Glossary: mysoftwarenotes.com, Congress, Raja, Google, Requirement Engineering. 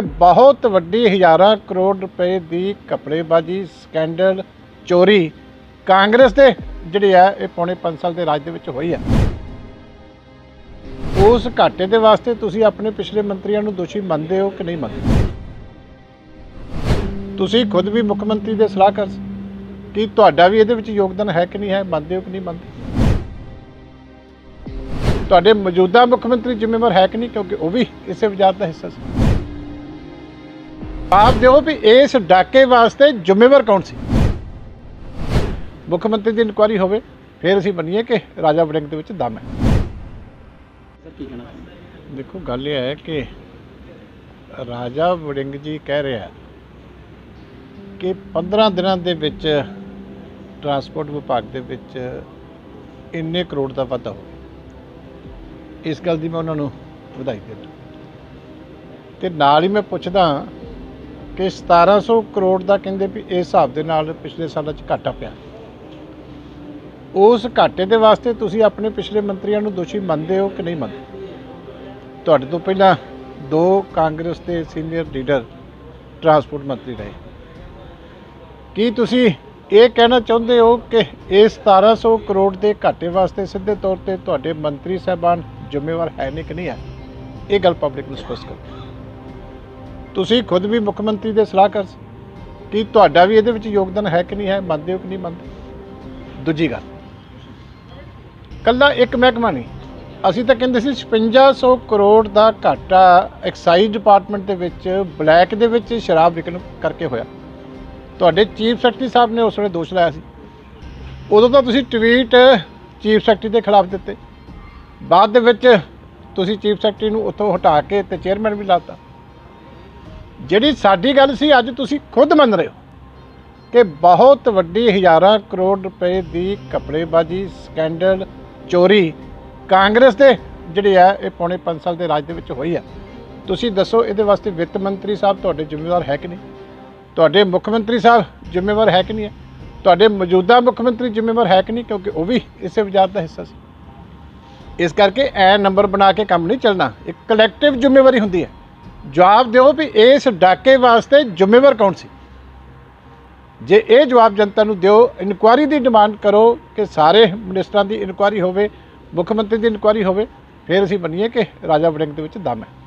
बहुत वड्डी हज़ारां करोड़ रुपए की कपड़ेबाजी स्कैंडल चोरी कांग्रेस के जिहड़ी है ये पौने 5 साल के राज दे हुई है। उस घाटे के वास्ते तुसी अपने पिछले मंत्रियों को दोषी मानते हो कि नहीं मानते? तुसी खुद भी मुख्यमंत्री के सलाहकार कि तुहाडा भी ये योगदान है कि नहीं है, मानते हो कि नहीं मानते? तुहाडे मौजूदा मुख्यमंत्री जिम्मेवार है कि नहीं, क्योंकि वह भी इस विचार का हिस्सा है। आप दो भी इस डाके वास्ते जिम्मेवार कौन सी? मुख्यमंत्री की इंक्वायरी होवे फिर असीं बनीए कि राजा वड़िंग दे विच दम है। देखो गल यह है कि राजा वड़िंग जी कह रहा है कि 15 दिनों के विच ट्रांसपोर्ट विभाग के विच इन्ने करोड़ का वाधा हो गया। इस गल की मैं उन्होंने बधाई देना ते नाल ही मैं पुछदा कि 1700 करोड़ का कहिंदे भी इस हिसाब दे नाल पिछले साल घाटा पिया। उस घाटे के वास्ते तुसी अपने पिछले मंत्रियों को दोषी मानते हो कि नहीं मानते? तुहाडे तो पहला 2 कांग्रेस के सीनियर लीडर ट्रांसपोर्ट मंत्री रहे। की तुसी ये कहना चाहते हो कि इस 1700 करोड़ के घाटे वास्ते सीधे तौर पर तुहाडे मंत्री साहबान जिम्मेवार है ने कि नहीं है? ये गल पब्लिक नूं स्पष्ट करो। तुसी खुद भी मुख्यमंत्री के सलाहकार कि तुहाडा भी इहदे विच योगदान है कि नहीं है, मानते हो कि नहीं मानते? दूजी गल, कल्ला एक महकमा नहीं, असीं तां कहिंदे सी 5600 करोड़ का घाटा एक्साइज डिपार्टमेंट के विच ब्लैक दे विच शराब विकण करके होया। तुहाडे चीफ सैकटरी साहब ने उस वेले दोष लाया सी। उदों तां तुसी ट्वीट चीफ सैकटरी के खिलाफ दिते, बाद चीफ सैकटरी नूं उत्थों हटा के ते चेयरमैन भी लाता। जिहड़ी साडी गल सी अज तुसी खुद मन रहे हो कि बहुत वड्डी हज़ारां करोड़ रुपए की कपड़ेबाजी स्कैंडल चोरी कांग्रेस के जिहड़ी है ये पौने 5 साल के राज दे विच होई है। तुसी दसो इहदे वास्ते वित्त मंत्री साहब तुहाडे जिम्मेवार है कि नहीं? तुहाडे मुख्यमंत्री साहब जिम्मेवार है कि नहीं है? तुहाडे मौजूदा मुख्यमंत्री जिम्मेवार है कि नहीं, क्योंकि वह भी इस विचार का हिस्सा सी। इस करके ऐ नंबर बना के काम नहीं चलना, एक कलैक्टिव जिम्मेवारी हुंदी है। जवाब दो भी इस डाके वास्ते जिम्मेवार कौन सी? जे ये जवाब जनता नूं दिओ, इनकुआरी की डिमांड करो कि सारे मिनिस्टरां की इनकुआरी होवे, मुख्यमंत्री की इनकुआरी होवे, फिर असीं मन्नीए कि राजा वड़िंग दे विच दम है।